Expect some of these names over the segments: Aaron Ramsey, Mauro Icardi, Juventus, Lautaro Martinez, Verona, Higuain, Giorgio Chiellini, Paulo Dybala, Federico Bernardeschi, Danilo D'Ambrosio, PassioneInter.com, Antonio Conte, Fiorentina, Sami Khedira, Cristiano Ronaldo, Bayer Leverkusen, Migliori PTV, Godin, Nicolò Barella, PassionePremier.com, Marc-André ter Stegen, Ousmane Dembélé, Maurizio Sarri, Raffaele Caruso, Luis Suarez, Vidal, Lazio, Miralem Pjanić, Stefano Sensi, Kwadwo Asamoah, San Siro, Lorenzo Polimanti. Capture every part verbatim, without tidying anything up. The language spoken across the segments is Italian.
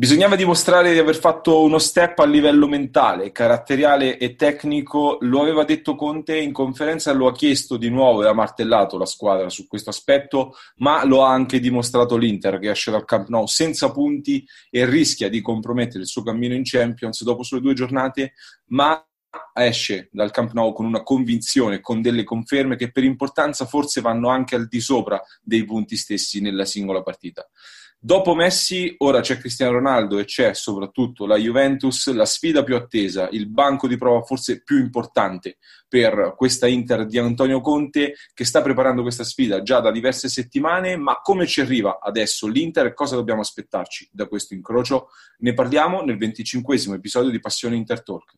Bisognava dimostrare di aver fatto uno step a livello mentale, caratteriale e tecnico, lo aveva detto Conte in conferenza, lo ha chiesto di nuovo e ha martellato la squadra su questo aspetto, ma lo ha anche dimostrato l'Inter, che esce dal Camp Nou senza punti e rischia di compromettere il suo cammino in Champions dopo solo due giornate, ma esce dal Camp Nou con una convinzione, con delle conferme che per importanza forse vanno anche al di sopra dei punti stessi nella singola partita. Dopo Messi, ora c'è Cristiano Ronaldo e c'è soprattutto la Juventus, la sfida più attesa, il banco di prova forse più importante per questa Inter di Antonio Conte, che sta preparando questa sfida già da diverse settimane. Ma come ci arriva adesso l'Inter e cosa dobbiamo aspettarci da questo incrocio? Ne parliamo nel venticinquesimo episodio di Passione Inter Talk.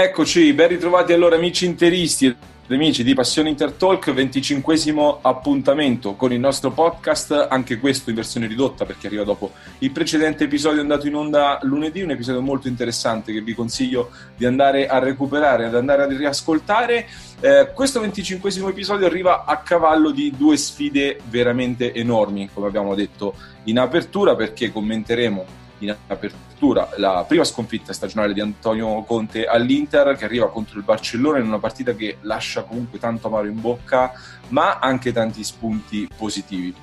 Eccoci, ben ritrovati allora amici interisti ed amici di Passione Inter Talk, venticinquesimo appuntamento con il nostro podcast, anche questo in versione ridotta perché arriva dopo il precedente episodio andato in onda lunedì, un episodio molto interessante che vi consiglio di andare a recuperare, ad andare a riascoltare. Eh, questo venticinquesimo episodio arriva a cavallo di due sfide veramente enormi, come abbiamo detto in apertura, perché commenteremo in apertura la prima sconfitta stagionale di Antonio Conte all'Inter, che arriva contro il Barcellona in una partita che lascia comunque tanto amaro in bocca, ma anche tanti spunti positivi.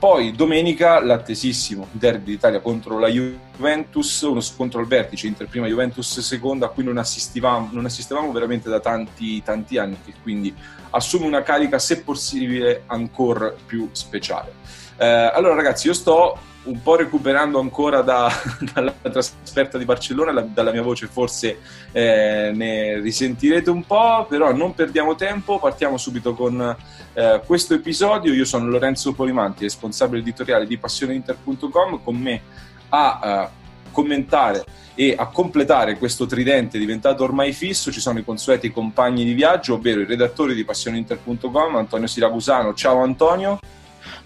Poi domenica l'attesissimo derby d'Italia contro la Juventus, uno scontro al vertice, Inter prima Juventus seconda, a cui non assistivamo, non assistevamo veramente da tanti tanti anni, che quindi assume una carica se possibile ancora più speciale. Eh, allora ragazzi, io sto un po' recuperando ancora da, dalla trasferta di Barcellona, la, dalla mia voce forse eh, ne risentirete un po', però non perdiamo tempo, partiamo subito con eh, questo episodio. Io sono Lorenzo Polimanti, responsabile editoriale di Passione Inter punto com, con me a eh, commentare e a completare questo tridente diventato ormai fisso ci sono i consueti compagni di viaggio, ovvero il redattore di Passione Inter punto com, Antonio Siracusano. Ciao Antonio.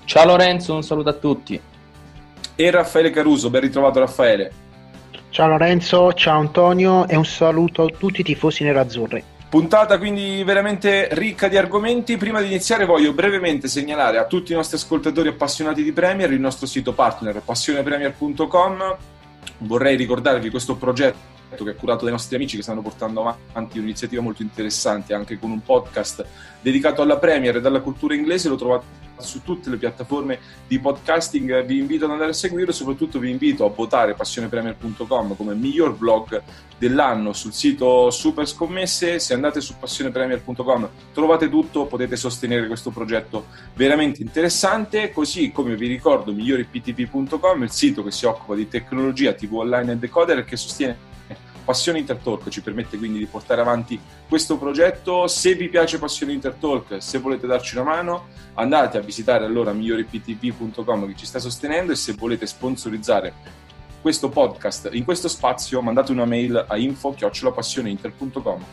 Ciao Lorenzo, un saluto a tutti. E Raffaele Caruso, ben ritrovato Raffaele. Ciao Lorenzo, ciao Antonio e un saluto a tutti i tifosi nerazzurri. Puntata quindi veramente ricca di argomenti. Prima di iniziare voglio brevemente segnalare a tutti i nostri ascoltatori appassionati di Premier il nostro sito partner Passione Premier punto com. Vorrei ricordarvi questo progetto che è curato dai nostri amici, che stanno portando avanti un'iniziativa molto interessante anche con un podcast dedicato alla Premier e alla cultura inglese. Lo trovate su tutte le piattaforme di podcasting, vi invito ad andare a seguirlo e soprattutto vi invito a votare Passione Premier punto com come miglior blog dell'anno sul sito Super Scommesse. Se andate su Passione Premier punto com trovate tutto, potete sostenere questo progetto veramente interessante, così come vi ricordo migliori p t v punto com, il sito che si occupa di tecnologia, tv online e decoder, che sostiene Passione Inter Talk, ci permette quindi di portare avanti questo progetto. Se vi piace Passione Inter Talk, se volete darci una mano, andate a visitare allora migliori p t v punto com che ci sta sostenendo, e se volete sponsorizzare questo podcast in questo spazio mandate una mail a info chiocciola passione inter punto com.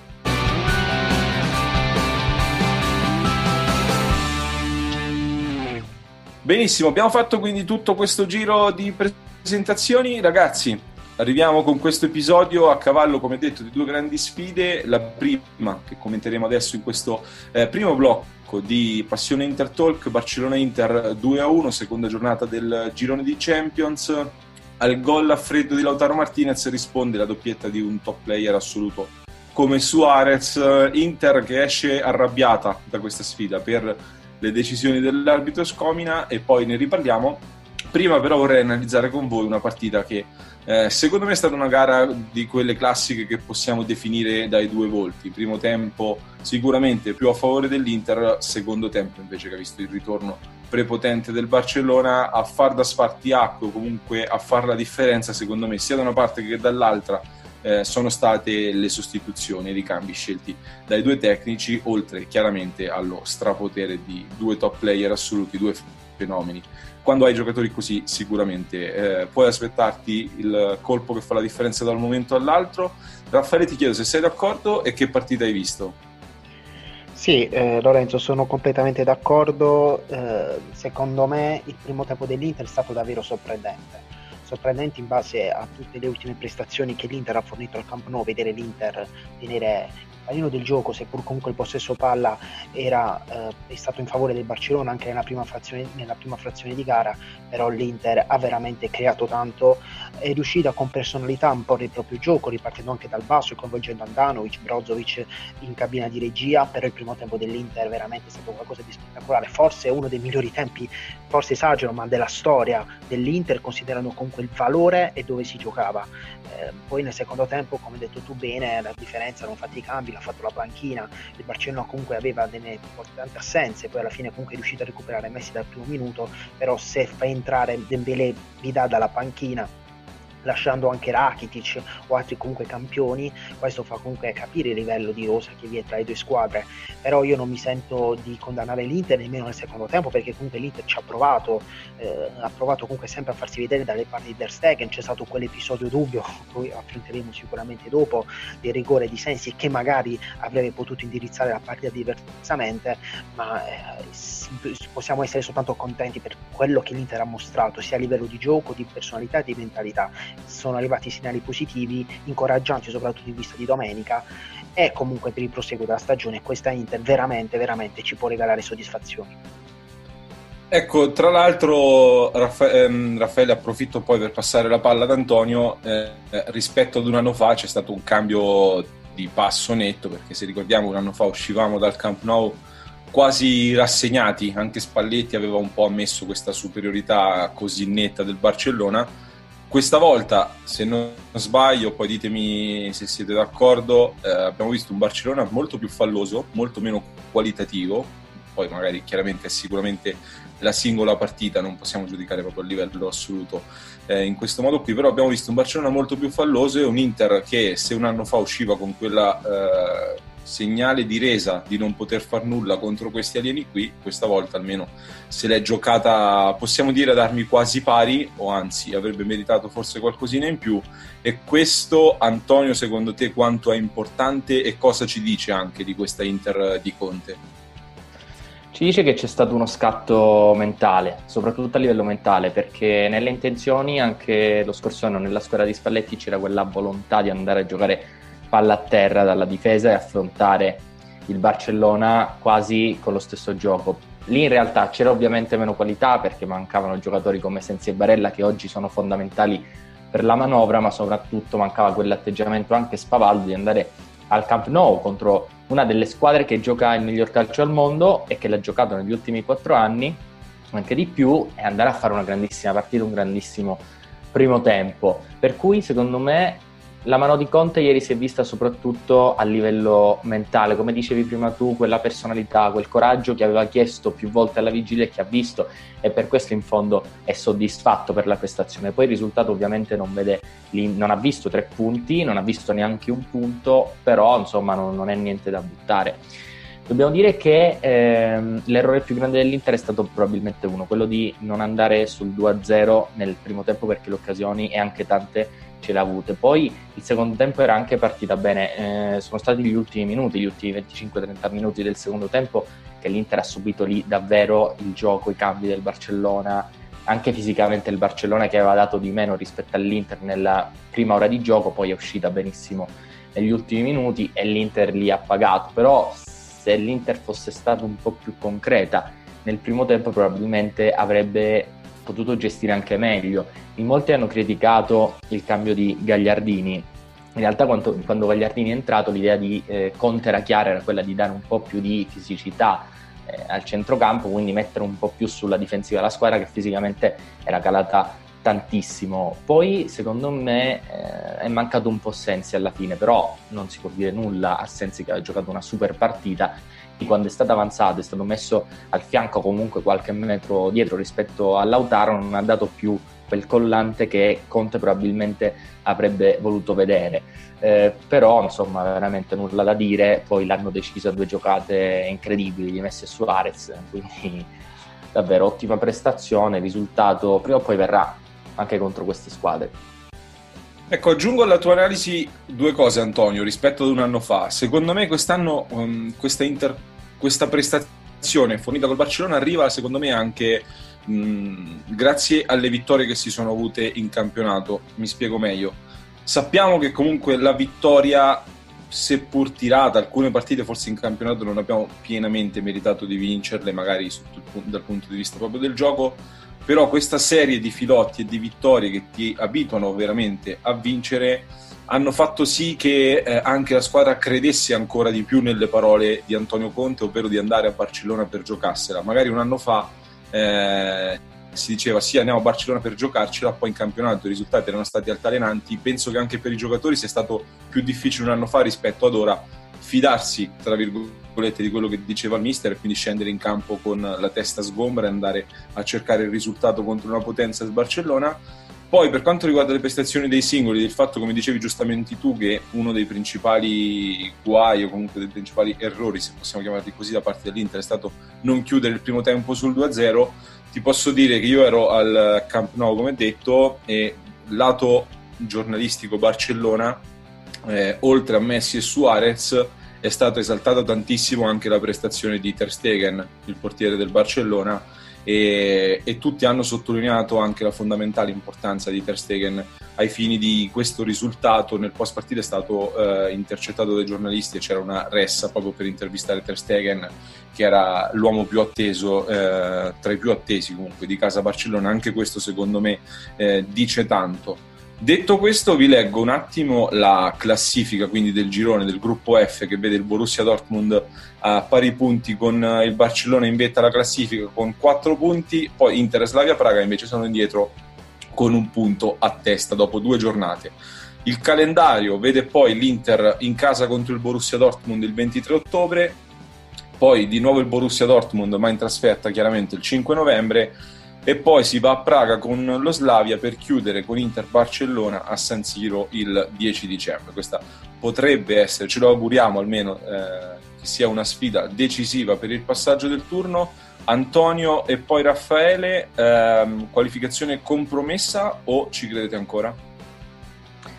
Benissimo, abbiamo fatto quindi tutto questo giro di presentazioni, ragazzi. Arriviamo con questo episodio a cavallo, come detto, di due grandi sfide. La prima, che commenteremo adesso in questo eh, primo blocco di Passione Inter Talk, Barcellona-Inter due a uno, seconda giornata del girone di Champions. Al gol a freddo di Lautaro Martinez risponde la doppietta di un top player assoluto come Suarez. Inter che esce arrabbiata da questa sfida per le decisioni dell'arbitro Skomina, e poi ne riparliamo. Prima però vorrei analizzare con voi una partita che Eh, secondo me è stata una gara di quelle classiche che possiamo definire dai due volti. Primo tempo sicuramente più a favore dell'Inter, secondo tempo invece che ha visto il ritorno prepotente del Barcellona a far da spartiacque, o comunque a far la differenza secondo me sia da una parte che dall'altra. Eh, sono state le sostituzioni e i ricambi scelti dai due tecnici, oltre chiaramente allo strapotere di due top player assoluti, due fenomeni. Quando hai giocatori così sicuramente eh, puoi aspettarti il colpo che fa la differenza da un momento all'altro. Raffaele, ti chiedo se sei d'accordo e che partita hai visto? Sì, eh, Lorenzo, sono completamente d'accordo. Eh, secondo me il primo tempo dell'Inter è stato davvero sorprendente sorprendente in base a tutte le ultime prestazioni che l'Inter ha fornito al Camp Nou. Vedere l'Inter tenere almeno del gioco, seppur comunque il possesso palla era eh, è stato in favore del Barcellona anche nella prima frazione, nella prima frazione di gara, però l'Inter ha veramente creato tanto, è riuscita con personalità a imporre il proprio gioco, ripartendo anche dal basso e coinvolgendo Andanovic, Brozović in cabina di regia. Però il primo tempo dell'Inter veramente è stato qualcosa di spettacolare, forse uno dei migliori tempi, forse esagero, ma della storia dell'Inter, considerando comunque il valore e dove si giocava. Eh, poi nel secondo tempo, come hai detto tu bene, la differenza non fatti i cambi, l'ha fatto la panchina. Il Barcellona comunque aveva delle importanti assenze, poi alla fine comunque è riuscito a recuperare Messi dal primo minuto, però se fa entrare Dembélé vi dà dalla panchina, lasciando anche Rakitic o altri comunque campioni, questo fa comunque capire il livello di rosa che vi è tra le due squadre. Però io non mi sento di condannare l'Inter nemmeno nel secondo tempo, perché comunque l'Inter ci ha provato, eh, ha provato comunque sempre a farsi vedere dalle parti di Ter Stegen. C'è stato quell'episodio dubbio, poi affronteremo sicuramente dopo, del rigore di Sensi che magari avrebbe potuto indirizzare la partita diversamente, ma eh, possiamo essere soltanto contenti per quello che l'Inter ha mostrato, sia a livello di gioco, di personalità e di mentalità. Sono arrivati segnali positivi, incoraggianti soprattutto in vista di domenica, e comunque per il proseguo della stagione questa Inter veramente veramente ci può regalare soddisfazioni. Ecco, tra l'altro Raffaele, Raffaele approfitto poi per passare la palla ad Antonio, eh, rispetto ad un anno fa c'è stato un cambio di passo netto, perché se ricordiamo un anno fa uscivamo dal Camp Nou quasi rassegnati, anche Spalletti aveva un po' ammesso questa superiorità così netta del Barcellona. Questa volta, se non sbaglio, poi ditemi se siete d'accordo, eh, abbiamo visto un Barcellona molto più falloso, molto meno qualitativo. Poi magari chiaramente è sicuramente la singola partita, non possiamo giudicare proprio a livello assoluto eh, in questo modo qui, però abbiamo visto un Barcellona molto più falloso e un Inter che se un anno fa usciva con quella eh, segnale di resa di non poter far nulla contro questi alieni qui, questa volta almeno se l'è giocata, possiamo dire, ad armi quasi pari, o anzi avrebbe meritato forse qualcosina in più. E questo, Antonio, secondo te quanto è importante e cosa ci dice anche di questa Inter di Conte? Ci dice che c'è stato uno scatto mentale, soprattutto a livello mentale, perché nelle intenzioni anche lo scorso anno nella squadra di Spalletti c'era quella volontà di andare a giocare palla a terra dalla difesa e affrontare il Barcellona quasi con lo stesso gioco. Lì in realtà c'era ovviamente meno qualità, perché mancavano giocatori come Sensi e Barella che oggi sono fondamentali per la manovra, ma soprattutto mancava quell'atteggiamento anche spavaldo di andare al Camp Nou contro una delle squadre che gioca il miglior calcio al mondo e che l'ha giocato negli ultimi quattro anni, anche di più, e andare a fare una grandissima partita, un grandissimo primo tempo. Per cui secondo me la mano di Conte ieri si è vista soprattutto a livello mentale, come dicevi prima tu, quella personalità, quel coraggio che aveva chiesto più volte alla vigilia e che ha visto, e per questo in fondo è soddisfatto per la prestazione. Poi il risultato ovviamente non vede, non ha visto tre punti, non ha visto neanche un punto, però insomma non, non è niente da buttare. Dobbiamo dire che ehm, l'errore più grande dell'Inter è stato probabilmente uno, quello di non andare sul due a zero nel primo tempo, perché le occasioni e anche tante ce l'ha avute. Poi il secondo tempo era anche partita bene, eh, sono stati gli ultimi minuti, gli ultimi venticinque trenta minuti del secondo tempo che l'Inter ha subito lì davvero il gioco, i cambi del Barcellona, anche fisicamente il Barcellona che aveva dato di meno rispetto all'Inter nella prima ora di gioco, poi è uscita benissimo negli ultimi minuti e l'Inter li ha pagato. Però se l'Inter fosse stata un po' più concreta nel primo tempo probabilmente avrebbe potuto gestire anche meglio. In molti hanno criticato il cambio di Gagliardini, in realtà quando, quando Gagliardini è entrato l'idea di eh, Conte era chiara, era quella di dare un po' più di fisicità eh, al centrocampo, quindi mettere un po' più sulla difensiva la squadra che fisicamente era calata tantissimo. Poi secondo me eh, è mancato un po' Sensi alla fine, però non si può dire nulla a Sensi che aveva giocato una super partita. Quando è stato avanzato, è stato messo al fianco comunque qualche metro dietro rispetto a Lautaro, non ha dato più quel collante che Conte probabilmente avrebbe voluto vedere, eh, però insomma veramente nulla da dire. Poi l'hanno deciso a due giocate incredibili di Messi e Suarez, quindi davvero ottima prestazione, risultato prima o poi verrà anche contro queste squadre. Ecco, aggiungo alla tua analisi due cose, Antonio, rispetto ad un anno fa. Secondo me quest'anno um, questa, inter- questa prestazione fornita col Barcellona arriva, secondo me, anche mh, grazie alle vittorie che si sono avute in campionato. Mi spiego meglio. Sappiamo che comunque la vittoria seppur tirata, alcune partite forse in campionato non abbiamo pienamente meritato di vincerle, magari dal punto di vista proprio del gioco, però questa serie di filotti e di vittorie che ti abituano veramente a vincere hanno fatto sì che eh, anche la squadra credesse ancora di più nelle parole di Antonio Conte, ovvero di andare a Barcellona per giocarsela. Magari un anno fa eh, si diceva sì, andiamo a Barcellona per giocarcela, poi in campionato i risultati erano stati altalenanti. Penso che anche per i giocatori sia stato più difficile un anno fa rispetto ad ora fidarsi, tra virgolette, di quello che diceva il mister, e quindi scendere in campo con la testa sgombra e andare a cercare il risultato contro una potenza del Barcellona. Poi per quanto riguarda le prestazioni dei singoli, del fatto, come dicevi giustamente tu, che uno dei principali guai o comunque dei principali errori, se possiamo chiamarli così, da parte dell'Inter è stato non chiudere il primo tempo sul due a zero, ti posso dire che io ero al Camp Nou, come detto, e lato giornalistico Barcellona, eh, oltre a Messi e Suarez, è stata esaltata tantissimo anche la prestazione di Ter Stegen, il portiere del Barcellona, E, e tutti hanno sottolineato anche la fondamentale importanza di Ter Stegen ai fini di questo risultato. Nel post partita è stato eh, intercettato dai giornalisti e c'era una ressa proprio per intervistare Ter Stegen, che era l'uomo più atteso, eh, tra i più attesi comunque di casa Barcellona. Anche questo secondo me eh, dice tanto. Detto questo, vi leggo un attimo la classifica, quindi del girone del gruppo F, che vede il Borussia Dortmund a pari punti con il Barcellona in vetta alla classifica con quattro punti, poi Inter e Slavia Praga invece sono indietro con un punto a testa dopo due giornate. Il calendario vede poi l'Inter in casa contro il Borussia Dortmund il ventitré ottobre, poi di nuovo il Borussia Dortmund ma in trasferta chiaramente il cinque novembre, e poi si va a Praga con lo Slavia per chiudere con Inter Barcellona a San Siro il dieci dicembre. Questa potrebbe essere, ce lo auguriamo almeno, eh, che sia una sfida decisiva per il passaggio del turno. Antonio e poi Raffaele, ehm, qualificazione compromessa o ci credete ancora?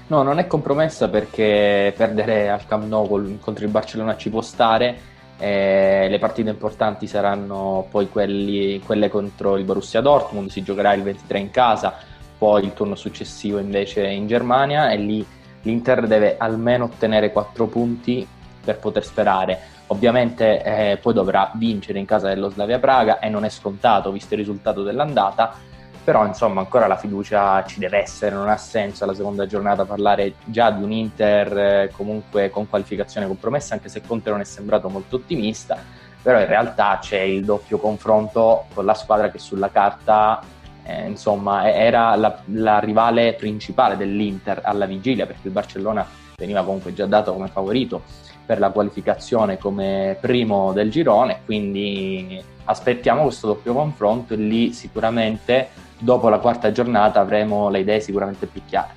No, non è compromessa, perché perdere al Camp Nou contro il Barcellona ci può stare. Eh, le partite importanti saranno poi quelli, quelle contro il Borussia Dortmund, si giocherà il ventitré in casa, poi il turno successivo invece in Germania, e lì l'Inter deve almeno ottenere quattro punti per poter sperare. Ovviamente eh, poi dovrà vincere in casa dello Slavia Praga, e non è scontato visto il risultato dell'andata, però insomma ancora la fiducia ci deve essere. Non ha senso alla seconda giornata parlare già di un Inter eh, comunque con qualificazione compromessa, anche se Conte non è sembrato molto ottimista, però in realtà c'è il doppio confronto con la squadra che sulla carta eh, insomma era la, la rivale principale dell'Inter alla vigilia, perché il Barcellona veniva comunque già dato come favorito per la qualificazione come primo del girone, quindi aspettiamo questo doppio confronto e lì sicuramente dopo la quarta giornata avremo le idee sicuramente più chiare.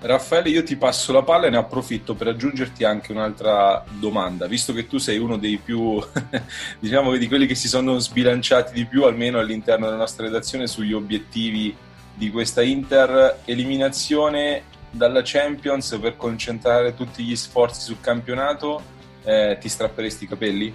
Raffaele, io ti passo la palla e ne approfitto per aggiungerti anche un'altra domanda, visto che tu sei uno dei più, diciamo, di quelli che si sono sbilanciati di più, almeno all'interno della nostra redazione, sugli obiettivi di questa Inter. Eliminazione dalla Champions per concentrare tutti gli sforzi sul campionato, eh, ti strapperesti i capelli?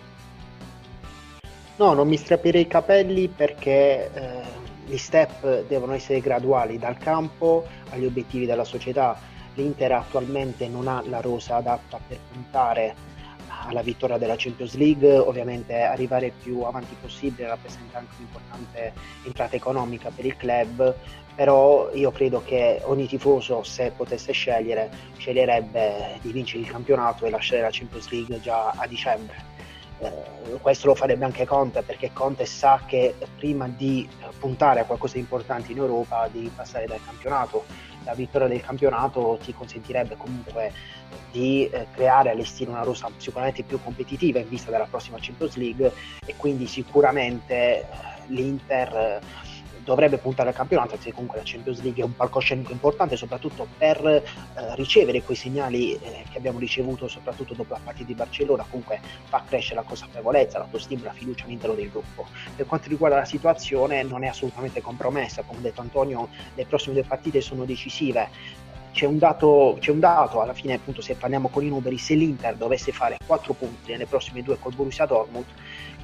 No, non mi strapperei i capelli, perché... Eh... gli step devono essere graduali dal campo agli obiettivi della società. L'Inter attualmente non ha la rosa adatta per puntare alla vittoria della Champions League. Ovviamente arrivare più avanti possibile rappresenta anche un'importante entrata economica per il club, però io credo che ogni tifoso, se potesse scegliere, sceglierebbe di vincere il campionato e lasciare la Champions League già a dicembre. Eh, questo lo farebbe anche Conte, perché Conte sa che prima di puntare a qualcosa di importante in Europa devi passare dal campionato. La vittoria del campionato ti consentirebbe comunque di eh, creare e allestire una rosa sicuramente più competitiva in vista della prossima Champions League, e quindi sicuramente l'Inter eh, dovrebbe puntare al campionato, perché comunque la Champions League è un palcoscenico importante, soprattutto per eh, ricevere quei segnali eh, che abbiamo ricevuto soprattutto dopo la partita di Barcellona. Comunque fa crescere la consapevolezza, l'autostima, la fiducia all'interno del gruppo. Per quanto riguarda la situazione, non è assolutamente compromessa, come ha detto Antonio, le prossime due partite sono decisive. C'è un dato, c'è un dato alla fine, appunto, se parliamo con i numeri, se l'Inter dovesse fare quattro punti nelle prossime due col Borussia Dortmund,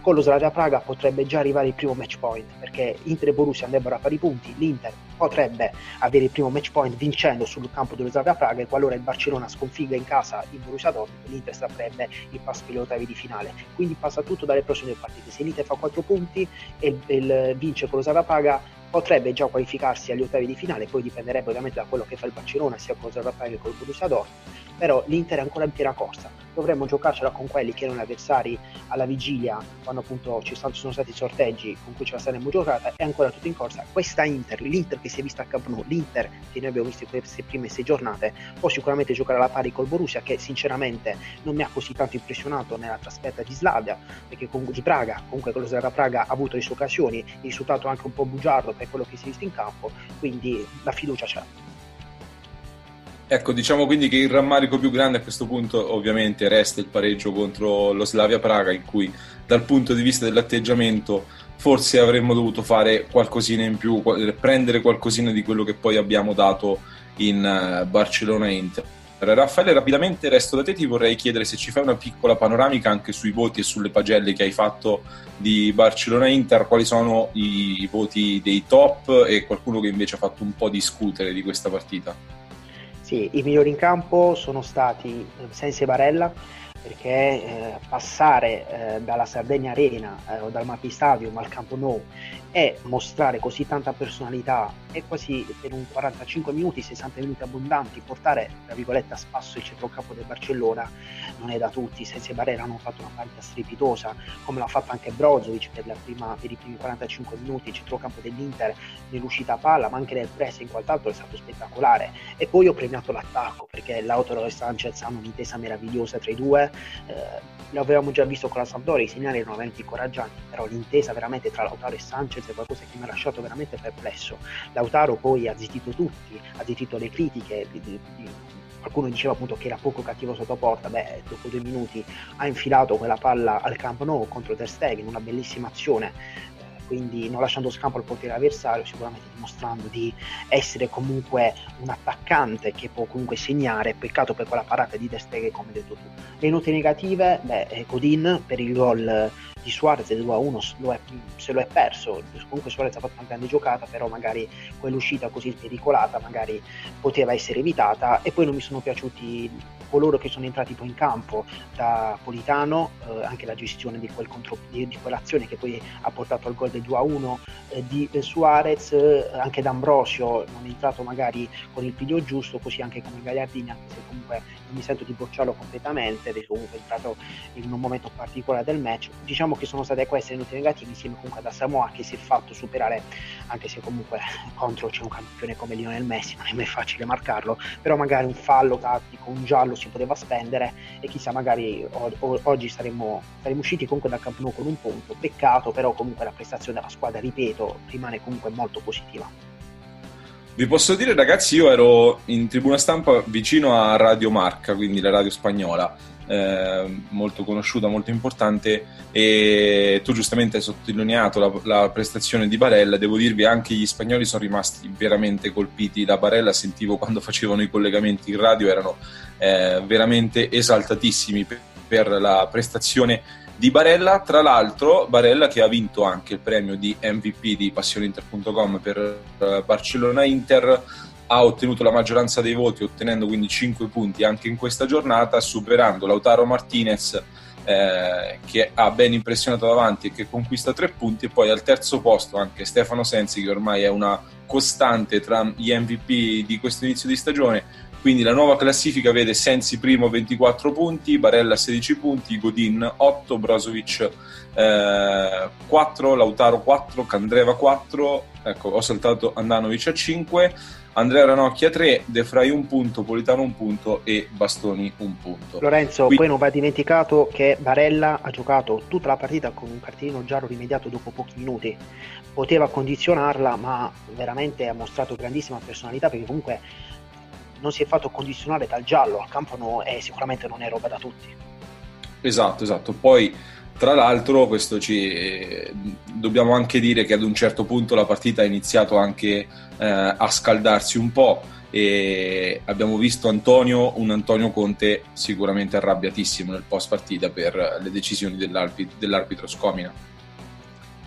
con lo Slavia Praga potrebbe già arrivare il primo match point, perché Inter e Borussia andrebbero a pari punti, l'Inter potrebbe avere il primo match point vincendo sul campo dello Slavia Praga, e qualora il Barcellona sconfigga in casa il Borussia Dortmund, l'Inter saprebbe il passo per gli ottavi di finale. Quindi passa tutto dalle prossime partite. Se l'Inter fa quattro punti e il vince con lo Slavia Praga, potrebbe già qualificarsi agli ottavi di finale, poi dipenderebbe ovviamente da quello che fa il Barcellona sia con lo Slavia Praga che con il Borussia Dortmund, però l'Inter è ancora in piena corsa. Dovremmo giocarcela con quelli che erano avversari alla vigilia, quando appunto ci sono stati i sorteggi, con cui ce la saremmo giocata. È ancora tutto in corsa questa Inter, l'Inter che si è vista a Camp Nou, l'Inter che noi abbiamo visto in queste prime sei giornate, può sicuramente giocare alla pari col Borussia, che sinceramente non mi ha così tanto impressionato nella trasferta di Slavia, perché comunque di Praga, comunque con lo Slavia Praga ha avuto le sue occasioni, il risultato anche un po' bugiardo per quello che si è visto in campo, quindi la fiducia c'è. Ecco, diciamo quindi che il rammarico più grande a questo punto ovviamente resta il pareggio contro lo Slavia Praga, in cui dal punto di vista dell'atteggiamento forse avremmo dovuto fare qualcosina in più, prendere qualcosina di quello che poi abbiamo dato in Barcellona-Inter. Raffaele, rapidamente resto da te, ti vorrei chiedere se ci fai una piccola panoramica anche sui voti e sulle pagelle che hai fatto di Barcellona-Inter, quali sono i voti dei top e qualcuno che invece ha fatto un po' discutere di questa partita. Sì, i migliori in campo sono stati Sensi e Barella, perché eh, passare eh, dalla Sardegna Arena eh, o dal Mapi Stadium al Camp Nou e mostrare così tanta personalità e quasi per un quarantacinque minuti, sessanta minuti abbondanti, portare tra virgolette a spasso il centrocampo del Barcellona non è da tutti. Sensi e Barella hanno fatto una partita strepitosa, come l'ha fatto anche Brozović per, la prima, per i primi quarantacinque minuti. Il centrocampo dell'Inter nell'uscita a palla ma anche nel pressing, quant'altro, è stato spettacolare. E poi ho premiato l'attacco, perché Lautaro e Sanchez hanno un'intesa meravigliosa tra i due. Eh, l'avevamo già visto con la Sampdoria, i segnali erano veramente incoraggianti, però l'intesa veramente tra Lautaro e Sanchez è qualcosa che mi ha lasciato veramente perplesso. Lautaro poi ha zittito tutti, ha zittito le critiche di, di, di... qualcuno diceva appunto che era poco cattivo sotto porta. Beh, dopo due minuti ha infilato quella palla al Camp Nou contro Ter Stegen, una bellissima azione, quindi non lasciando scampo al portiere avversario, sicuramente dimostrando di essere comunque un attaccante che può comunque segnare. Peccato per quella parata di Ter Stegen, come hai detto tu. Le note negative, beh, Godin per il gol di Suarez del due a uno se lo è perso. Comunque Suarez ha fatto una grande giocata, però magari quell'uscita così pericolata magari poteva essere evitata. E poi non mi sono piaciuti coloro che sono entrati poi in campo, da Politano, eh, anche la gestione di, quel contro, di, di quell'azione che poi ha portato al gol del due a uno eh, di eh, Suarez, eh, anche D'Ambrosio non è entrato magari con il piglio giusto, così anche come Gagliardini, anche se comunque non mi sento di bocciarlo completamente, è comunque entrato in un momento particolare del match. Diciamo che sono state queste le note negative, insieme comunque ad Asamoah, che si è fatto superare, anche se comunque contro c'è un campione come Lionel Messi, non è mai facile marcarlo, però magari un fallo tattico, un giallo si poteva spendere, e chissà, magari o- o- oggi saremmo, saremmo usciti comunque dal Camp Nou con un punto. Peccato, però comunque la prestazione della squadra, ripeto, rimane comunque molto positiva. Vi posso dire, ragazzi, io ero in tribuna stampa vicino a Radio Marca, quindi la radio spagnola, eh, molto conosciuta, molto importante, e tu giustamente hai sottolineato la, la prestazione di Barella. Devo dirvi, anche gli spagnoli sono rimasti veramente colpiti da Barella. Sentivo quando facevano i collegamenti in radio, erano eh, veramente esaltatissimi per, per la prestazione di Barella. Tra l'altro Barella che ha vinto anche il premio di M V P di Passione Inter punto com per Barcellona-Inter, ha ottenuto la maggioranza dei voti, ottenendo quindi cinque punti anche in questa giornata, superando Lautaro Martinez eh, che ha ben impressionato davanti e che conquista tre punti, e poi al terzo posto anche Stefano Sensi, che ormai è una costante tra gli M V P di questo inizio di stagione. Quindi la nuova classifica vede Sensi primo ventiquattro punti, Barella sedici punti, Godin otto, Brozovic eh, quattro, Lautaro quattro, Candreva quattro, ecco, ho saltato Andanovic a cinque, Andrea Ranocchia tre, De Frey un punto, Politano un punto e Bastoni un punto. Lorenzo, Qui... poi non va dimenticato che Barella ha giocato tutta la partita con un cartellino giallo rimediato dopo pochi minuti. Poteva condizionarla, ma veramente ha mostrato grandissima personalità, perché comunque non si è fatto condizionare dal giallo al campo, no, e sicuramente non è roba da tutti. Esatto, esatto. Poi Tra l'altro, questo ci eh, dobbiamo anche dire che ad un certo punto la partita ha iniziato anche eh, a scaldarsi un po', e abbiamo visto Antonio, un Antonio Conte sicuramente arrabbiatissimo nel post partita per le decisioni dell'arbitro, dell'arbitro Skomina.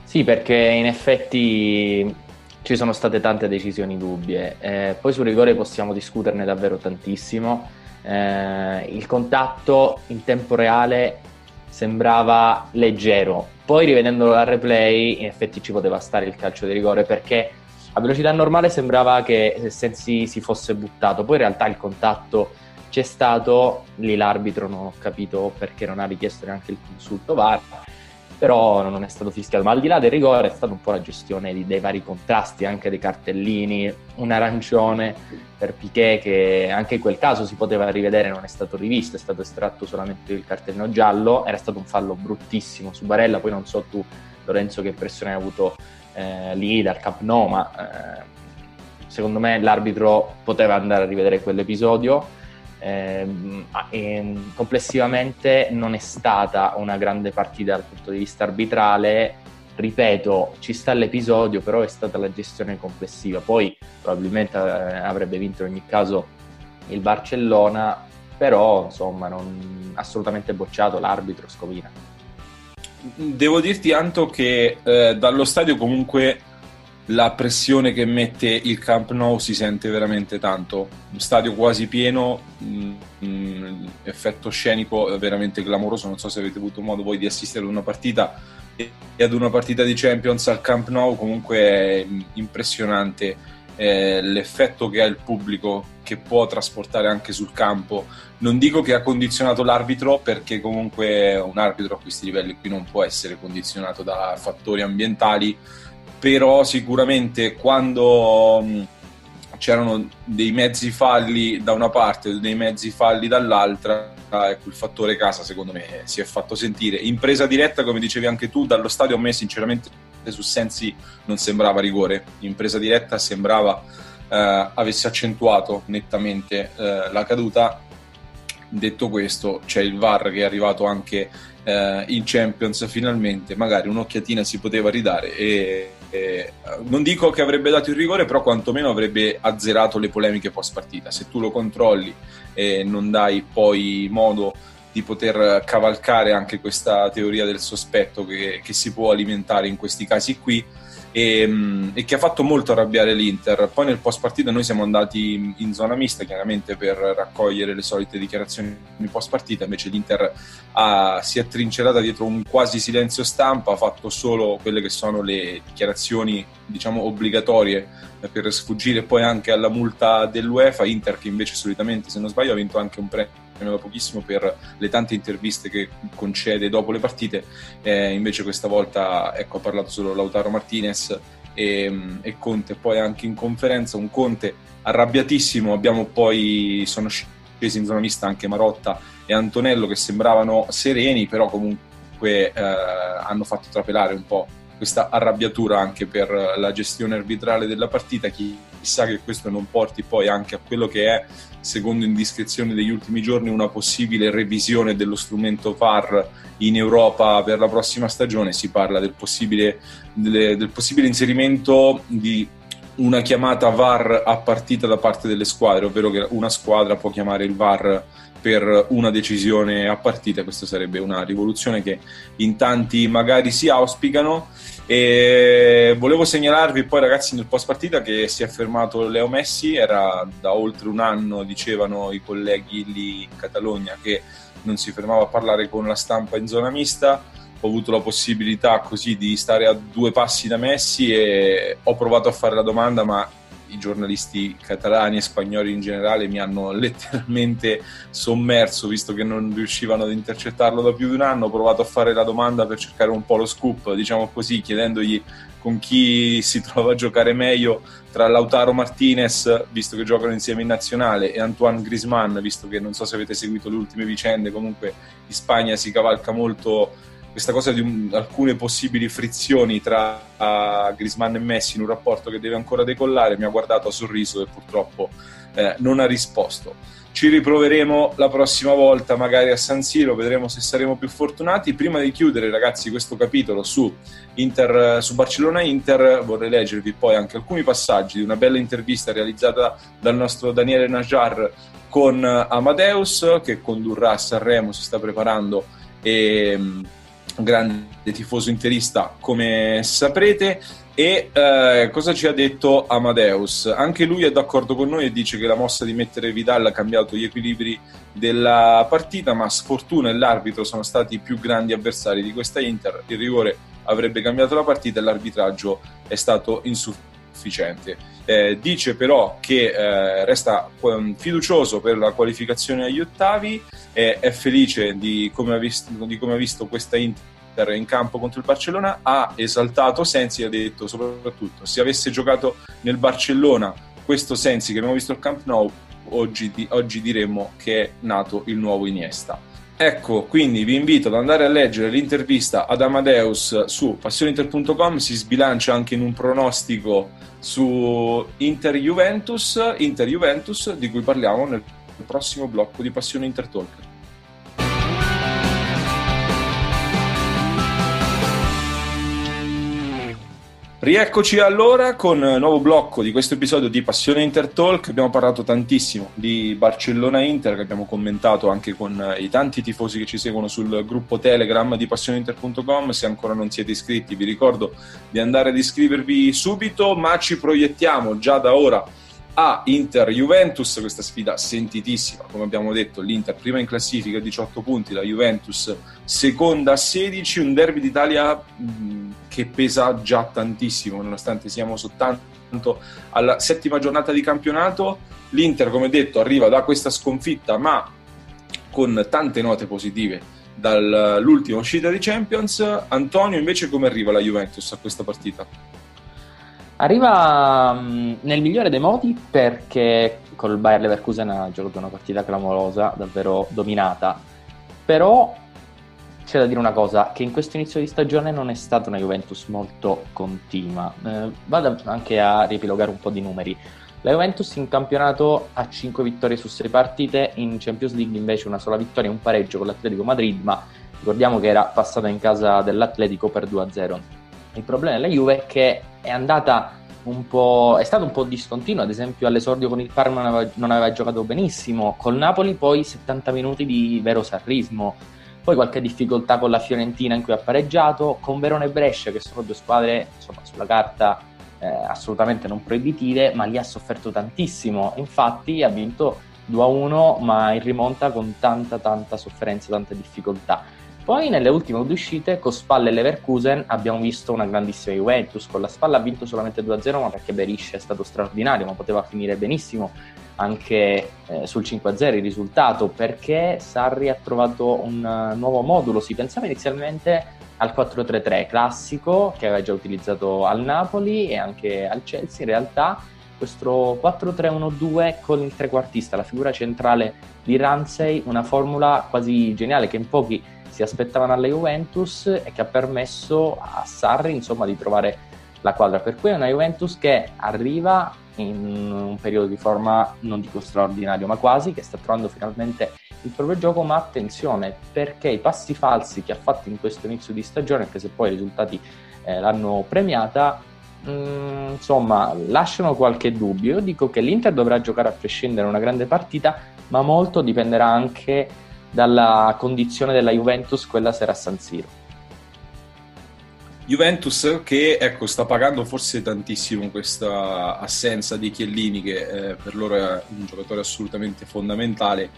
Sì, perché in effetti ci sono state tante decisioni dubbie, eh, poi sul rigore possiamo discuterne davvero tantissimo. Eh, il contatto in tempo reale sembrava leggero, poi rivedendolo al replay in effetti ci poteva stare il calcio di rigore, perché a velocità normale sembrava che Sensi si fosse buttato, poi in realtà il contatto c'è stato. Lì l'arbitro non ho capito perché non ha richiesto neanche il consulto V A R, però non è stato fischiato. Ma al di là del rigore è stata un po' la gestione dei vari contrasti, anche dei cartellini, un arancione per Piqué che anche in quel caso si poteva rivedere, non è stato rivisto, è stato estratto solamente il cartellino giallo. Era stato un fallo bruttissimo su Barella, poi non so tu Lorenzo che impressione hai avuto eh, lì dal Camp Nou, ma eh, secondo me l'arbitro poteva andare a rivedere quell'episodio. Eh, eh, complessivamente non è stata una grande partita dal punto di vista arbitrale, ripeto, ci sta l'episodio, però è stata la gestione complessiva. Poi probabilmente eh, avrebbe vinto in ogni caso il Barcellona, però insomma non assolutamente bocciato l'arbitro Skomina. Devo dirti, Anto, che eh, dallo stadio comunque la pressione che mette il Camp Nou si sente veramente tanto. Un stadio quasi pieno, mh, mh, effetto scenico veramente clamoroso. Non so se avete avuto modo voi di assistere ad una partita e, e ad una partita di Champions al Camp Nou. Comunque è impressionante eh, l'effetto che ha il pubblico, che può trasportare anche sul campo. Non dico che ha condizionato l'arbitro, perché comunque un arbitro a questi livelli qui non può essere condizionato da fattori ambientali, però sicuramente quando c'erano dei mezzi falli da una parte e dei mezzi falli dall'altra, ecco, il fattore casa secondo me si è fatto sentire. In presa diretta, come dicevi anche tu, dallo stadio a me sinceramente su Sensi non sembrava rigore, in presa diretta sembrava eh, avesse accentuato nettamente eh, la caduta. Detto questo, c'è il V A R che è arrivato anche eh, in Champions finalmente, magari un'occhiatina si poteva ridare e Eh, non dico che avrebbe dato il rigore, però quantomeno avrebbe azzerato le polemiche post partita. Se tu lo controlli e non dai poi modo di poter cavalcare anche questa teoria del sospetto che, che si può alimentare in questi casi qui e, e che ha fatto molto arrabbiare l'Inter. Poi nel post partita noi siamo andati in zona mista chiaramente per raccogliere le solite dichiarazioni in post partita, invece l'Inter ha, si è trincerata dietro un quasi silenzio stampa, ha fatto solo quelle che sono le dichiarazioni diciamo obbligatorie per sfuggire poi anche alla multa dell'UEFA. Inter che invece solitamente, se non sbaglio, ha vinto anche un premio da pochissimo per le tante interviste che concede dopo le partite, eh, invece questa volta ecco ha parlato solo Lautaro Martinez e, e Conte poi anche in conferenza, un Conte arrabbiatissimo. Abbiamo poi, sono scesi in zona mista anche Marotta e Antonello che sembravano sereni, però comunque eh, hanno fatto trapelare un po' questa arrabbiatura anche per la gestione arbitrale della partita. Chissà che questo non porti poi anche a quello che è, secondo indiscrezioni degli ultimi giorni, una possibile revisione dello strumento V A R in Europa per la prossima stagione. Si parla del possibile, del, del possibile inserimento di una chiamata V A R a partita da parte delle squadre, ovvero che una squadra può chiamare il V A R per una decisione a partita. Questa sarebbe una rivoluzione che in tanti magari si auspicano. E volevo segnalarvi poi, ragazzi, nel post partita che si è fermato Leo Messi. Era da oltre un anno, dicevano i colleghi lì in Catalogna, che non si fermava a parlare con la stampa in zona mista. Ho avuto la possibilità così di stare a due passi da Messi e ho provato a fare la domanda, ma i giornalisti catalani e spagnoli in generale mi hanno letteralmente sommerso, visto che non riuscivano ad intercettarlo da più di un anno. Ho provato a fare la domanda per cercare un po' lo scoop, diciamo così, chiedendogli con chi si trova a giocare meglio tra Lautaro Martinez, visto che giocano insieme in nazionale, e Antoine Griezmann, visto che, non so se avete seguito le ultime vicende, comunque in Spagna si cavalca molto questa cosa di un, alcune possibili frizioni tra uh, Griezmann e Messi in un rapporto che deve ancora decollare. Mi ha guardato, ha sorriso e purtroppo eh, non ha risposto. Ci riproveremo la prossima volta, magari a San Siro, vedremo se saremo più fortunati. Prima di chiudere, ragazzi, questo capitolo su, Inter, su Barcellona-Inter, vorrei leggervi poi anche alcuni passaggi di una bella intervista realizzata dal nostro Daniele Najar con Amadeus, che condurrà a Sanremo, si sta preparando, e un grande tifoso interista, come saprete. E eh, cosa ci ha detto Amadeus? Anche lui è d'accordo con noi e dice che la mossa di mettere Vidal ha cambiato gli equilibri della partita, ma sfortuna e l'arbitro sono stati i più grandi avversari di questa Inter. Il rigore avrebbe cambiato la partita e l'arbitraggio è stato insufficiente. Eh, dice però che eh, resta fiducioso per la qualificazione agli ottavi, eh, è felice di come ha visto, di come ha visto questa Inter in campo contro il Barcellona. Ha esaltato Sensi e ha detto soprattutto: se avesse giocato nel Barcellona questo Sensi che abbiamo visto al Camp Nou, oggi, di, oggi diremmo che è nato il nuovo Iniesta. Ecco, quindi vi invito ad andare a leggere l'intervista ad Amadeus su Passione Inter punto com. Si sbilancia anche in un pronostico su Inter-Juventus, Inter-Juventus di cui parliamo nel prossimo blocco di Passione Inter Talk. Rieccoci allora con il nuovo blocco di questo episodio di Passione Inter Talk. Abbiamo parlato tantissimo di Barcellona-Inter, che abbiamo commentato anche con i tanti tifosi che ci seguono sul gruppo Telegram di Passione Inter punto com. Se ancora non siete iscritti, vi ricordo di andare ad iscrivervi subito, ma ci proiettiamo già da ora a Inter-Juventus, questa sfida sentitissima. Come abbiamo detto, l'Inter prima in classifica a diciotto punti, la Juventus seconda a sedici, un derby d'Italia che pesa già tantissimo, nonostante siamo soltanto alla settima giornata di campionato. L'Inter, come detto, arriva da questa sconfitta, ma con tante note positive dall'ultima uscita di Champions. Antonio, invece, come arriva la Juventus a questa partita? Arriva nel migliore dei modi, perché col Bayer Leverkusen ha giocato una partita clamorosa, davvero dominata. Però c'è da dire una cosa, che in questo inizio di stagione non è stata una Juventus molto continua. Eh, vado anche a riepilogare un po' di numeri. La Juventus in campionato ha cinque vittorie su sei partite, in Champions League invece una sola vittoria e un pareggio con l'Atletico Madrid, ma ricordiamo che era passata in casa dell'Atletico per due a zero. Il problema della Juve è che è andata un po', è stato un po' discontinua. Ad esempio all'esordio con il Parma non aveva, non aveva giocato benissimo, col Napoli poi settanta minuti di vero sarrismo, poi qualche difficoltà con la Fiorentina in cui ha pareggiato, con Verona e Brescia, che sono due squadre insomma sulla carta eh, assolutamente non proibitive, ma lì ha sofferto tantissimo. Infatti ha vinto due a uno, ma in rimonta con tanta tanta sofferenza, tante difficoltà. Poi nelle ultime due uscite con Spal e Leverkusen abbiamo visto una grandissima Juventus. Con la Spal ha vinto solamente due a zero, ma perché Berisha è stato straordinario, ma poteva finire benissimo anche eh, sul cinque a zero il risultato, perché Sarri ha trovato un uh, nuovo modulo. Si pensava inizialmente al quattro tre tre classico che aveva già utilizzato al Napoli e anche al Chelsea. In realtà questo quattro tre uno due con il trequartista, la figura centrale di Ramsey, una formula quasi geniale che in pochi si aspettavano alla Juventus e che ha permesso a Sarri insomma di trovare la quadra. Per cui è una Juventus che arriva in un periodo di forma non dico straordinario, ma quasi, che sta trovando finalmente il proprio gioco. Ma attenzione, perché i passi falsi che ha fatto in questo inizio di stagione, anche se poi i risultati eh, l'hanno premiata, mh, insomma lasciano qualche dubbio. Io dico che l'Inter dovrà giocare a prescindere una grande partita, ma molto dipenderà anche dalla condizione della Juventus quella sera a San Siro. Juventus che ecco sta pagando forse tantissimo questa assenza di Chiellini, che eh, per loro è un giocatore assolutamente fondamentale,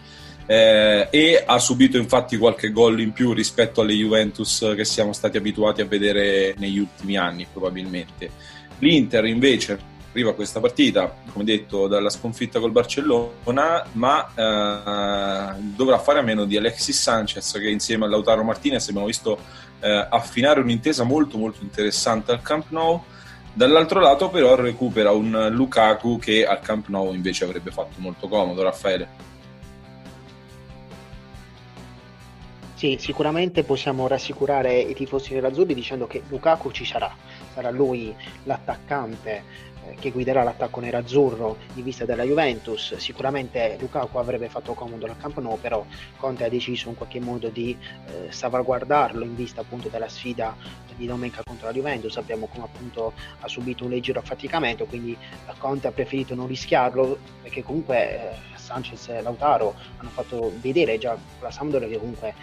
eh, e ha subito infatti qualche gol in più rispetto alle Juventus che siamo stati abituati a vedere negli ultimi anni probabilmente. L'Inter invece arriva a questa partita, come detto, dalla sconfitta col Barcellona, ma eh, dovrà fare a meno di Alexis Sanchez, che insieme a Lautaro Martinez abbiamo visto eh, affinare un'intesa molto molto interessante al Camp Nou. Dall'altro lato però recupera un Lukaku che al Camp Nou invece avrebbe fatto molto comodo. Raffaele. Sì, sicuramente possiamo rassicurare i tifosi nerazzurri dicendo che Lukaku ci sarà. sarà lui l'attaccante che guiderà l'attacco nerazzurro in vista della Juventus. Sicuramente Lukaku avrebbe fatto comodo al Camp Nou, però Conte ha deciso in qualche modo di eh, salvaguardarlo in vista appunto della sfida di domenica contro la Juventus. Sappiamo come appunto ha subito un leggero affaticamento, quindi Conte ha preferito non rischiarlo, perché comunque eh, Sanchez e Lautaro hanno fatto vedere già la Sampdoria che comunque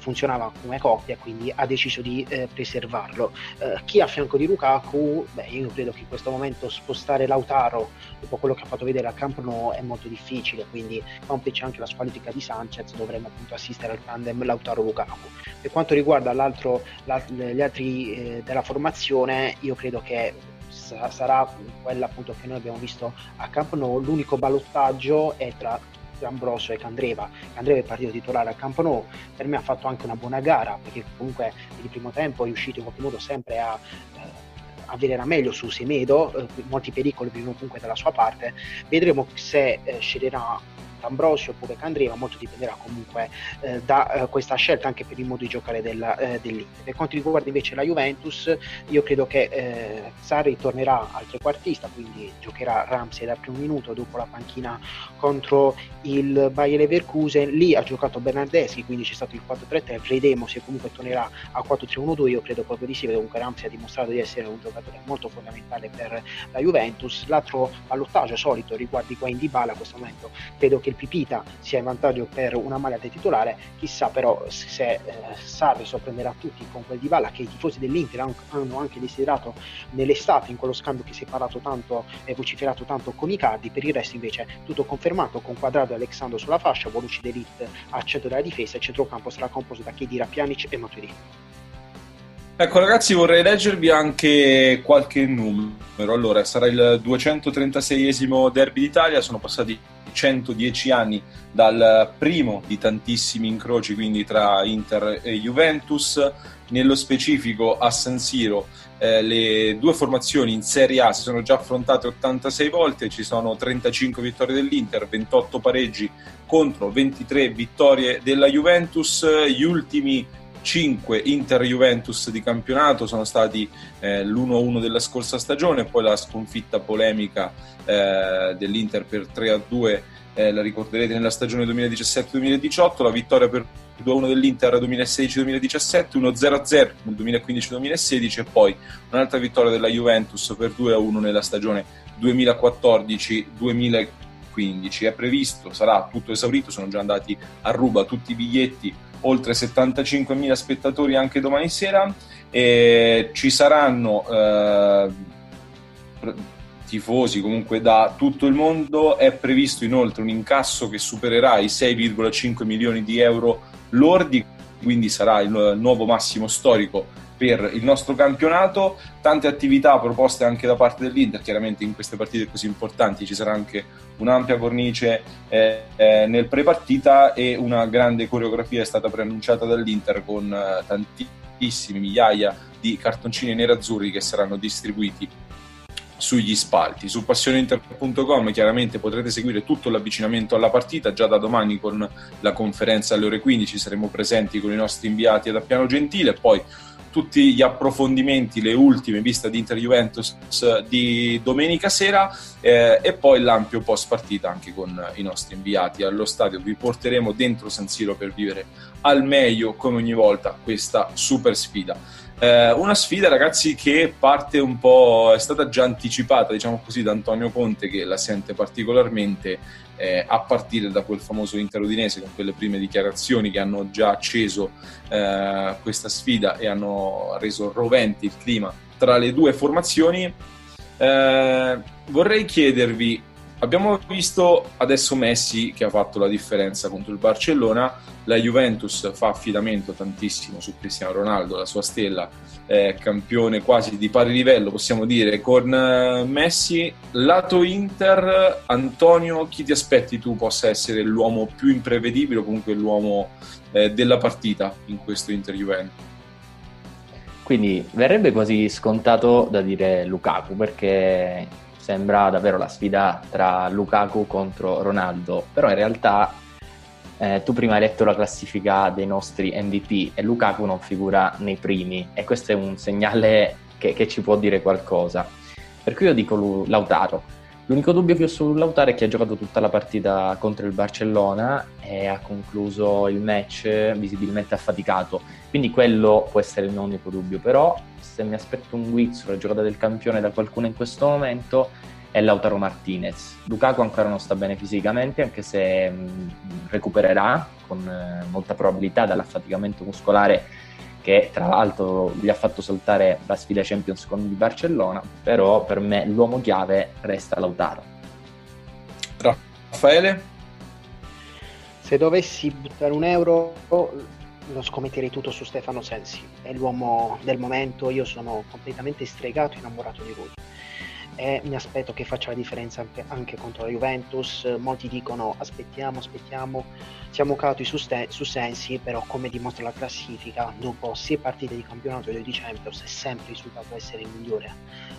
funzionava come coppia, quindi ha deciso di eh, preservarlo. Eh, chi a fianco di Lukaku? Beh, io credo che in questo momento spostare Lautaro dopo quello che ha fatto vedere al Camp Nou è molto difficile, quindi complice anche la squalifica di Sanchez dovremo appunto assistere al tandem Lautaro-Lukaku. Per quanto riguarda l'altro, l'alt- gli altri eh, della formazione, io credo che sa- sarà quella appunto che noi abbiamo visto a Camp Nou. L'unico ballottaggio è tra D'Ambrosio e Candreva. Candreva è partito titolare al Camp Nou, per me ha fatto anche una buona gara, perché comunque nel primo tempo è riuscito in qualche modo sempre a eh, avere la meglio su Semedo, eh, molti pericoli venivano comunque dalla sua parte. Vedremo se eh, sceglierà D'Ambrosio oppure Candreva, molto dipenderà comunque eh, da eh, questa scelta, anche per il modo di giocare della, eh, dell'Inter. Per quanto riguarda invece la Juventus, io credo che eh, Sarri tornerà al trequartista, quindi giocherà Ramsey dal primo minuto dopo la panchina contro il Bayer Leverkusen. Lì ha giocato Bernardeschi, quindi c'è stato il quattro tre tre, vedremo se comunque tornerà a quattro tre uno due. Io credo proprio di sì, perché comunque Ramsey ha dimostrato di essere un giocatore molto fondamentale per la Juventus. L'altro ballottaggio solito riguarda Higuain Dybala. A questo momento credo che il Pipita sia in vantaggio per una maglia da titolare, chissà però se, se eh, Sarri sorprenderà tutti con quel Dybala che i tifosi dell'Inter han, hanno anche desiderato nell'estate in quello scambio che si è parlato tanto e eh, vociferato tanto con Icardi. Per il resto invece tutto confermato, con Quadrado e Alexandro sulla fascia, Bonucci e Ligt al centro della difesa, il centrocampo sarà composto da Khedira, Pjanic e Matuidi. Ecco ragazzi, vorrei leggervi anche qualche numero. Allora, sarà il duecentotrentaseiesimo derby d'Italia, sono passati centodieci anni dal primo di tantissimi incroci, quindi tra Inter e Juventus. Nello specifico a San Siro eh, le due formazioni in Serie A si sono già affrontate ottantasei volte, ci sono trentacinque vittorie dell'Inter, ventotto pareggi contro ventitré vittorie della Juventus. Gli ultimi cinque Inter-Juventus di campionato sono stati eh, l'uno a uno della scorsa stagione, poi la sconfitta polemica eh, dell'Inter per tre a due, eh, la ricorderete nella stagione duemiladiciassette duemiladiciotto, la vittoria per due a uno dell'Inter duemilasedici duemiladiciassette, uno zero a zero nel duemilaquindici duemilasedici e poi un'altra vittoria della Juventus per due a uno nella stagione duemilaquattordici duemilaquindici. È previsto, sarà tutto esaurito, sono già andati a ruba tutti i biglietti, oltre settantacinquemila spettatori anche domani sera, e ci saranno eh, tifosi comunque da tutto il mondo. È previsto inoltre un incasso che supererà i sei virgola cinque milioni di euro lordi, quindi sarà il nuovo massimo storico per il nostro campionato. Tante attività proposte anche da parte dell'Inter, chiaramente in queste partite così importanti ci sarà anche un'ampia cornice eh, eh, nel prepartita, e una grande coreografia è stata preannunciata dall'Inter con eh, tantissime migliaia di cartoncini nerazzurri che saranno distribuiti sugli spalti. Su Passione Inter punto com chiaramente potrete seguire tutto l'avvicinamento alla partita. Già da domani con la conferenza alle ore quindici saremo presenti con i nostri inviati da Piano Gentile, poi tutti gli approfondimenti, le ultime in vista di Inter-Juventus di domenica sera, eh, e poi l'ampio post partita anche con i nostri inviati allo stadio. Vi porteremo dentro San Siro per vivere al meglio come ogni volta questa super sfida. Eh, una sfida ragazzi che parte un po', è stata già anticipata diciamo così da Antonio Conte, che la sente particolarmente eh, a partire da quel famoso Inter-Udinese, con quelle prime dichiarazioni che hanno già acceso eh, questa sfida e hanno reso rovente il clima tra le due formazioni. Eh, vorrei chiedervi, abbiamo visto adesso Messi che ha fatto la differenza contro il Barcellona, la Juventus fa affidamento tantissimo su Cristiano Ronaldo, la sua stella, eh, campione quasi di pari livello possiamo dire con Messi. Lato Inter, Antonio, chi ti aspetti tu possa essere l'uomo più imprevedibile o comunque l'uomo eh, della partita in questo Inter-Juventus? Quindi verrebbe quasi scontato da dire Lukaku, perché sembra davvero la sfida tra Lukaku contro Ronaldo, però in realtà eh, tu prima hai letto la classifica dei nostri M V P e Lukaku non figura nei primi, e questo è un segnale che, che ci può dire qualcosa. Per cui io dico Lautaro. L'unico dubbio che ho su Lautaro è che ha giocato tutta la partita contro il Barcellona e ha concluso il match visibilmente affaticato, quindi quello può essere il mio unico dubbio. Però se mi aspetto un guizzo, la giocata del campione da qualcuno in questo momento, è Lautaro Martinez. Lukaku ancora non sta bene fisicamente, anche se recupererà con molta probabilità dall'affaticamento muscolare che tra l'altro gli ha fatto saltare la sfida Champions con il Barcellona, però per me l'uomo chiave resta Lautaro. Raffaele? Se dovessi buttare un euro lo scommetterei tutto su Stefano Sensi, è l'uomo del momento, io sono completamente stregato e innamorato di lui e mi aspetto che faccia la differenza anche, anche contro la Juventus. Molti dicono aspettiamo, aspettiamo, siamo cauti su, ste- su Sensi, però come dimostra la classifica, dopo sei partite di campionato e due di Champions è sempre risultato essere il migliore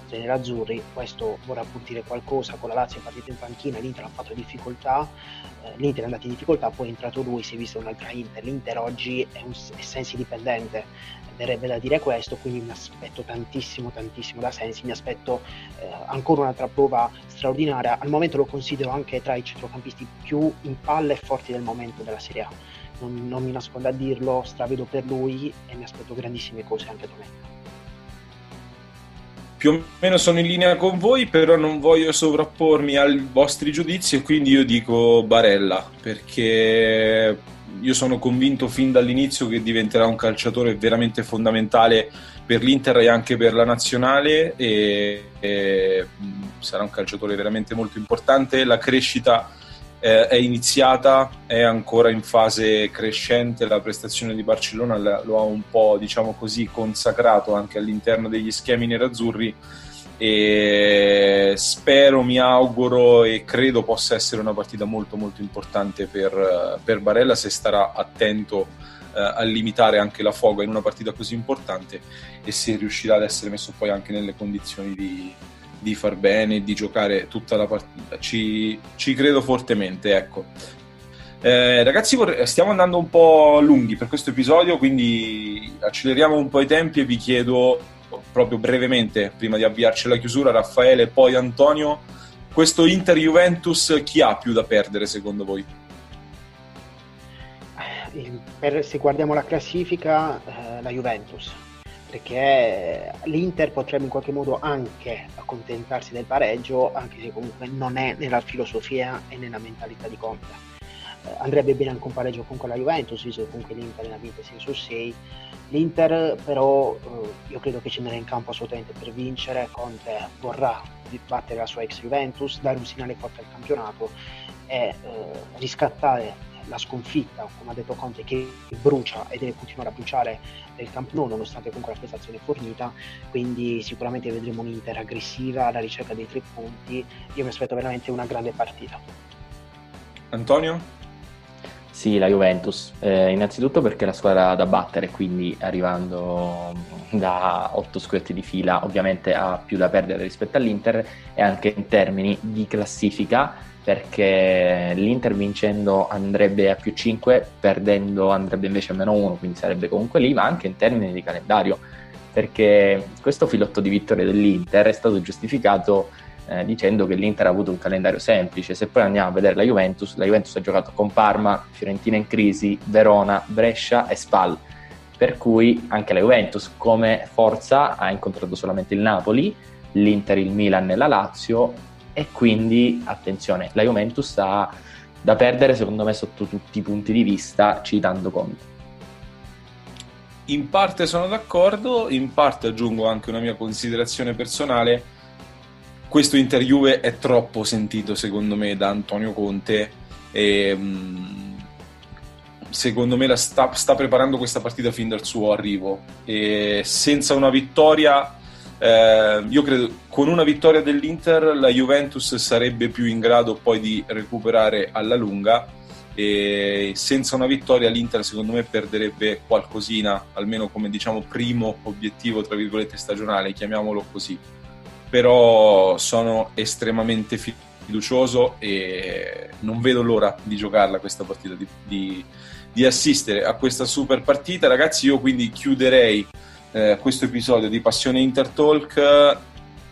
dei nerazzurri. Questo vorrà pur dire qualcosa. Con la Lazio è partito in panchina, l'Inter ha fatto difficoltà, eh, l'Inter è andata in difficoltà, poi è entrato lui, si è vista un'altra Inter, l'Inter oggi è, un, è Sensi dipendente, verrebbe da dire questo, quindi mi aspetto tantissimo tantissimo da Sensi, mi aspetto eh, ancora un'altra prova straordinaria. Al momento lo considero anche tra i centrocampisti più in palla e forti del momento della Serie A, non, non mi nascondo a dirlo, stravedo per lui e mi aspetto grandissime cose anche domenica. Più o meno sono in linea con voi, però non voglio sovrappormi ai vostri giudizi e quindi io dico Barella, perché io sono convinto fin dall'inizio che diventerà un calciatore veramente fondamentale per l'Inter e anche per la nazionale e, e sarà un calciatore veramente molto importante. La crescita eh, è iniziata, è ancora in fase crescente, la prestazione di Barcellona lo ha un po', diciamo così, consacrato anche all'interno degli schemi nerazzurri e spero, mi auguro e credo possa essere una partita molto molto importante per, per Barella, se starà attento eh, a limitare anche la foga in una partita così importante e se riuscirà ad essere messo poi anche nelle condizioni di, di far bene, di giocare tutta la partita. Ci, ci credo fortemente, ecco. Eh, ragazzi, stiamo andando un po' lunghi per questo episodio, quindi acceleriamo un po' i tempi e vi chiedo proprio brevemente, prima di avviarci alla chiusura, Raffaele e poi Antonio, questo Inter-Juventus chi ha più da perdere secondo voi? Per, se guardiamo la classifica, eh, la Juventus, perché l'Inter potrebbe in qualche modo anche accontentarsi del pareggio, anche se comunque non è nella filosofia e nella mentalità di Conte. Andrebbe bene anche un pareggio comunque alla Juventus, visto che comunque l'Inter è in ambiente sei su sei. L'Inter però io credo che scenderà in campo assolutamente per vincere. Conte vorrà battere la sua ex Juventus, dare un segnale forte al campionato e eh, riscattare la sconfitta, come ha detto Conte, che brucia e deve continuare a bruciare nel Camp Nou nonostante comunque la prestazione fornita. Quindi sicuramente vedremo un'Inter aggressiva alla ricerca dei tre punti. Io mi aspetto veramente una grande partita. Antonio? Sì, la Juventus, eh, innanzitutto perché è la squadra da battere, quindi arrivando da otto scoretti di fila ovviamente ha più da perdere rispetto all'Inter e anche in termini di classifica, perché l'Inter vincendo andrebbe a più cinque, perdendo andrebbe invece a meno uno, quindi sarebbe comunque lì, ma anche in termini di calendario, perché questo filotto di vittorie dell'Inter è stato giustificato eh, dicendo che l'Inter ha avuto un calendario semplice. Se poi andiamo a vedere la Juventus, la Juventus ha giocato con Parma, Fiorentina in crisi, Verona, Brescia e Spal, per cui anche la Juventus come forza ha incontrato solamente il Napoli, l'Inter, il Milan e la Lazio, e quindi attenzione, la Juventus ha da perdere secondo me sotto tutti i punti di vista, citando Conte. In parte sono d'accordo, in parte aggiungo anche una mia considerazione personale. Questo Inter-Juve è troppo sentito secondo me da Antonio Conte e secondo me la sta, sta preparando questa partita fin dal suo arrivo e senza una vittoria eh, io credo con una vittoria dell'Inter la Juventus sarebbe più in grado poi di recuperare alla lunga e senza una vittoria l'Inter secondo me perderebbe qualcosina, almeno come diciamo primo obiettivo tra virgolette stagionale, chiamiamolo così. Però sono estremamente fiducioso e non vedo l'ora di giocarla questa partita, di, di, di assistere a questa super partita. Ragazzi, io quindi chiuderei eh, questo episodio di Passione Inter Talk.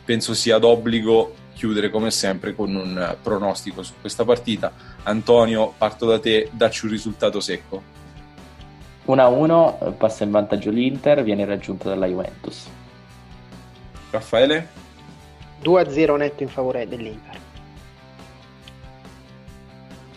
Penso sia d'obbligo chiudere come sempre con un pronostico su questa partita. Antonio, parto da te, dacci un risultato secco. uno a uno, passa in vantaggio l'Inter, viene raggiunto dalla Juventus. Raffaele? due a zero netto in favore dell'Inter.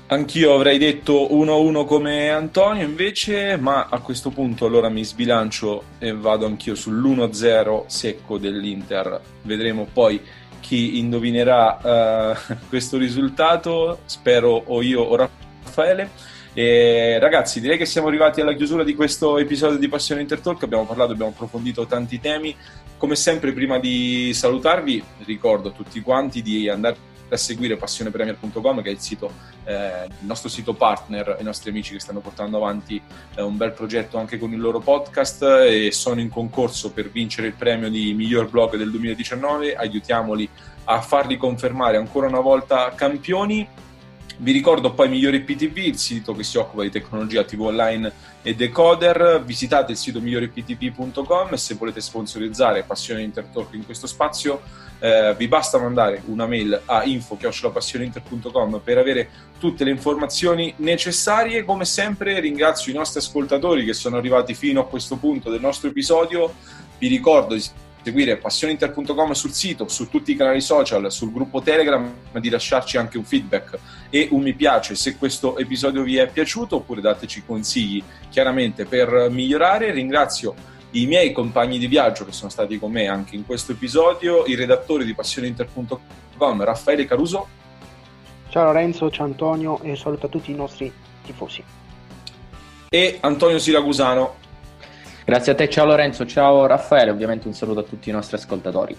Anch'io avrei detto uno a uno come Antonio invece, ma a questo punto allora mi sbilancio e vado anch'io sull'uno a zero secco dell'Inter. Vedremo poi chi indovinerà uh, questo risultato, spero o io o Raffaele. E ragazzi, direi che siamo arrivati alla chiusura di questo episodio di Passione Inter Talk. Abbiamo parlato, abbiamo approfondito tanti temi. Come sempre, prima di salutarvi, ricordo a tutti quanti di andare a seguire Passione Premier punto com, che è il sito, eh, il nostro sito partner, i nostri amici che stanno portando avanti eh, un bel progetto anche con il loro podcast e sono in concorso per vincere il premio di miglior blog del duemiladiciannove. Aiutiamoli a farli confermare ancora una volta campioni. Vi ricordo poi Migliori P T V, il sito che si occupa di tecnologia, T V online e decoder. Visitate il sito migliori p t v punto com e se volete sponsorizzare Passione Inter Talk in questo spazio, eh, vi basta mandare una mail a info chiocciola passione inter punto com per avere tutte le informazioni necessarie. Come sempre ringrazio i nostri ascoltatori che sono arrivati fino a questo punto del nostro episodio. Vi ricordo di seguire passione inter punto com sul sito, su tutti i canali social, sul gruppo Telegram, di lasciarci anche un feedback e un mi piace se questo episodio vi è piaciuto, oppure dateci consigli chiaramente per migliorare. Ringrazio i miei compagni di viaggio che sono stati con me anche in questo episodio, il redattore di passione inter punto com Raffaele Caruso. Ciao Lorenzo, ciao Antonio e saluto a tutti i nostri tifosi. E Antonio Siracusano. Grazie a te, ciao Lorenzo, ciao Raffaele, ovviamente un saluto a tutti i nostri ascoltatori.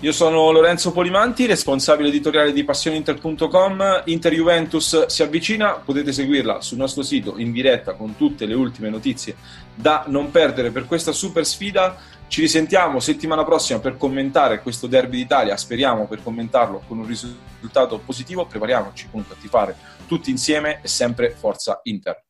Io sono Lorenzo Polimanti, responsabile editoriale di passione inter punto com. Inter-Juventus si avvicina, potete seguirla sul nostro sito in diretta con tutte le ultime notizie da non perdere per questa super sfida. Ci risentiamo settimana prossima per commentare questo derby d'Italia, speriamo per commentarlo con un risultato positivo. Prepariamoci comunque a tifare tutti insieme e sempre forza Inter.